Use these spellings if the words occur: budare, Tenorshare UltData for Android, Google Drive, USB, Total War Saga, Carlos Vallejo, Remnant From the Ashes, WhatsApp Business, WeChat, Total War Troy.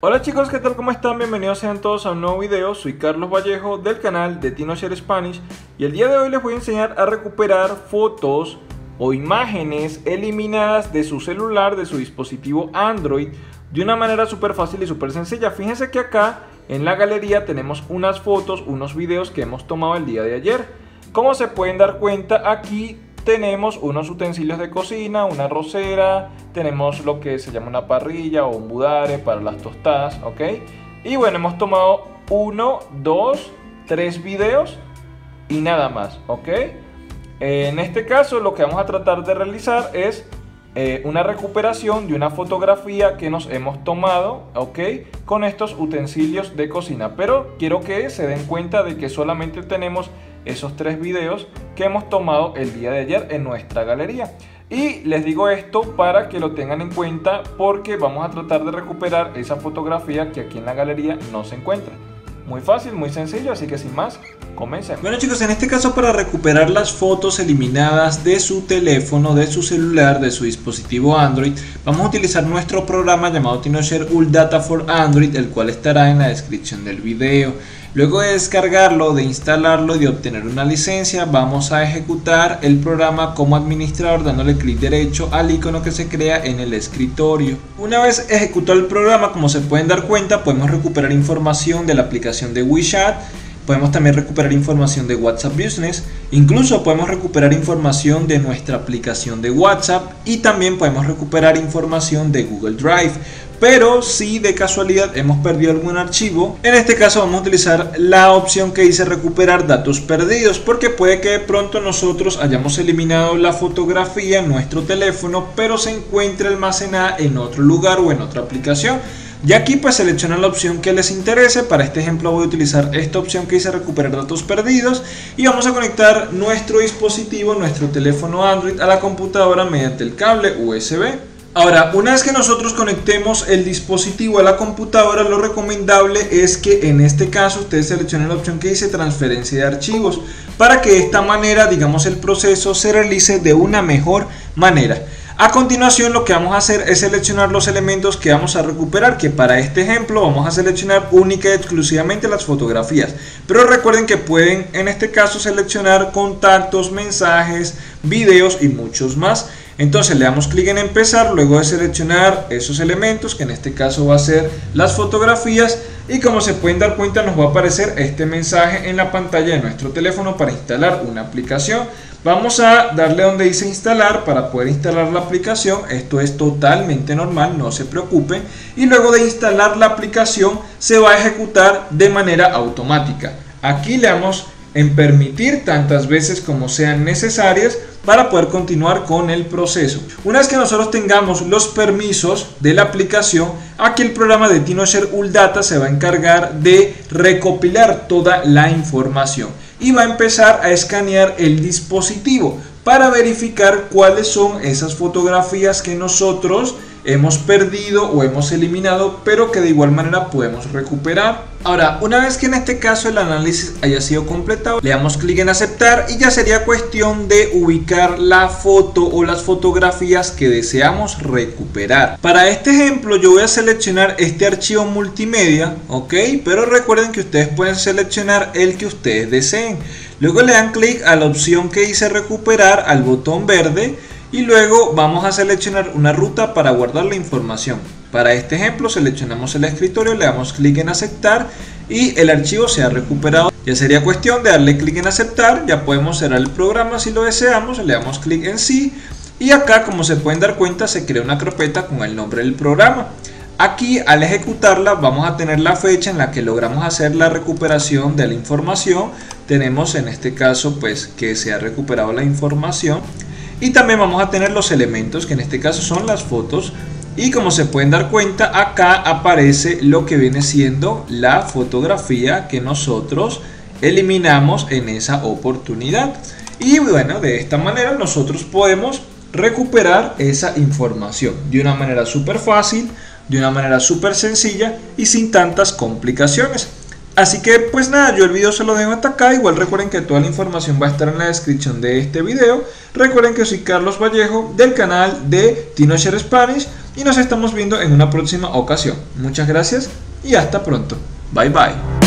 Hola chicos, ¿qué tal? ¿Cómo están? Bienvenidos sean todos a un nuevo video. Soy Carlos Vallejo del canal de Tenorshare Spanish y el día de hoy les voy a enseñar a recuperar fotos o imágenes eliminadas de su celular, de su dispositivo Android, de una manera súper fácil y súper sencilla. Fíjense que acá en la galería tenemos unas fotos, unos videos que hemos tomado el día de ayer. Como se pueden dar cuenta, aquí tenemos unos utensilios de cocina, una arrocera, tenemos lo que se llama una parrilla o un budare para las tostadas, ¿ok? Y bueno, hemos tomado 1, 2, 3 videos y nada más, ¿ok? En este caso lo que vamos a tratar de realizar es una recuperación de una fotografía que nos hemos tomado, ¿ok? Con estos utensilios de cocina, pero quiero que se den cuenta de que solamente tenemos esos 3 videos que hemos tomado el día de ayer en nuestra galería. Y les digo esto para que lo tengan en cuenta porque vamos a tratar de recuperar esa fotografía que aquí en la galería no se encuentra. Muy fácil, muy sencillo, así que sin más, comencemos. Bueno chicos, en este caso para recuperar las fotos eliminadas de su teléfono, de su celular, de su dispositivo Android, vamos a utilizar nuestro programa llamado Tenorshare UltData for Android, el cual estará en la descripción del video. Luego de descargarlo, de instalarlo y de obtener una licencia, vamos a ejecutar el programa como administrador dándole clic derecho al icono que se crea en el escritorio. Una vez ejecutado el programa, como se pueden dar cuenta, podemos recuperar información de la aplicación de WeChat, podemos también recuperar información de WhatsApp Business, incluso podemos recuperar información de nuestra aplicación de WhatsApp y también podemos recuperar información de Google Drive. Pero si de casualidad hemos perdido algún archivo, en este caso vamos a utilizar la opción que dice recuperar datos perdidos, porque puede que de pronto nosotros hayamos eliminado la fotografía en nuestro teléfono, pero se encuentra almacenada en otro lugar o en otra aplicación. Y aquí pues seleccionan la opción que les interese. Para este ejemplo voy a utilizar esta opción que dice recuperar datos perdidos y vamos a conectar nuestro dispositivo, nuestro teléfono Android a la computadora mediante el cable USB. Ahora, una vez que nosotros conectemos el dispositivo a la computadora, lo recomendable es que en este caso ustedes seleccionen la opción que dice transferencia de archivos para que de esta manera, digamos, el proceso se realice de una mejor manera. A continuación lo que vamos a hacer es seleccionar los elementos que vamos a recuperar, que para este ejemplo vamos a seleccionar única y exclusivamente las fotografías. Pero recuerden que pueden en este caso seleccionar contactos, mensajes, videos y muchos más. Entonces le damos clic en empezar, luego de seleccionar esos elementos, que en este caso va a ser las fotografías, y como se pueden dar cuenta nos va a aparecer este mensaje en la pantalla de nuestro teléfono para instalar una aplicación. Vamos a darle donde dice instalar para poder instalar la aplicación. Esto es totalmente normal, no se preocupen. Y luego de instalar la aplicación se va a ejecutar de manera automática. Aquí le damos en permitir tantas veces como sean necesarias para poder continuar con el proceso. Una vez que nosotros tengamos los permisos de la aplicación, aquí el programa de Tenorshare UltData se va a encargar de recopilar toda la información y va a empezar a escanear el dispositivo para verificar cuáles son esas fotografías que nosotros hemos perdido o hemos eliminado, pero que de igual manera podemos recuperar. Ahora, una vez que en este caso el análisis haya sido completado, le damos clic en aceptar y ya sería cuestión de ubicar la foto o las fotografías que deseamos recuperar. Para este ejemplo yo voy a seleccionar este archivo multimedia, ok, pero recuerden que ustedes pueden seleccionar el que ustedes deseen. Luego le dan clic a la opción que dice recuperar, al botón verde, y luego vamos a seleccionar una ruta para guardar la información. Para este ejemplo seleccionamos el escritorio, le damos clic en aceptar y el archivo se ha recuperado. Ya sería cuestión de darle clic en aceptar, ya podemos cerrar el programa si lo deseamos, le damos clic en sí y acá como se pueden dar cuenta se crea una carpeta con el nombre del programa. Aquí al ejecutarla vamos a tener la fecha en la que logramos hacer la recuperación de la información. Tenemos en este caso pues que se ha recuperado la información. Y también vamos a tener los elementos, que en este caso son las fotos. Y como se pueden dar cuenta, acá aparece lo que viene siendo la fotografía que nosotros eliminamos en esa oportunidad. Y bueno, de esta manera nosotros podemos recuperar esa información de una manera súper fácil, de una manera súper sencilla y sin tantas complicaciones. Así que pues nada, yo el video se lo dejo hasta acá. Igual recuerden que toda la información va a estar en la descripción de este video. Recuerden que soy Carlos Vallejo del canal de Tenorshare Spanish y nos estamos viendo en una próxima ocasión. Muchas gracias y hasta pronto. Bye bye.